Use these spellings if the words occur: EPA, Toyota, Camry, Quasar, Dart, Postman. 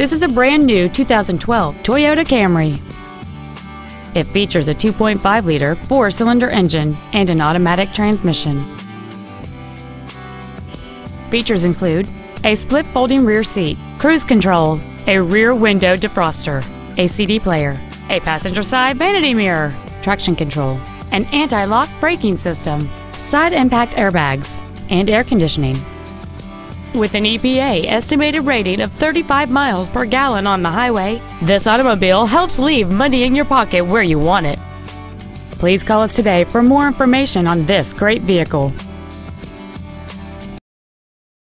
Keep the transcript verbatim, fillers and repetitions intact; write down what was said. This is a brand new two thousand twelve Toyota Camry. It features a two point five liter four-cylinder engine and an automatic transmission. Features include a split folding rear seat, cruise control, a rear window defroster, a C D player, a passenger side vanity mirror, traction control, an anti-lock braking system, side impact airbags, and air conditioning. With an E P A estimated rating of thirty-five miles per gallon on the highway, this automobile helps leave money in your pocket where you want it. Please call us today for more information on this great vehicle.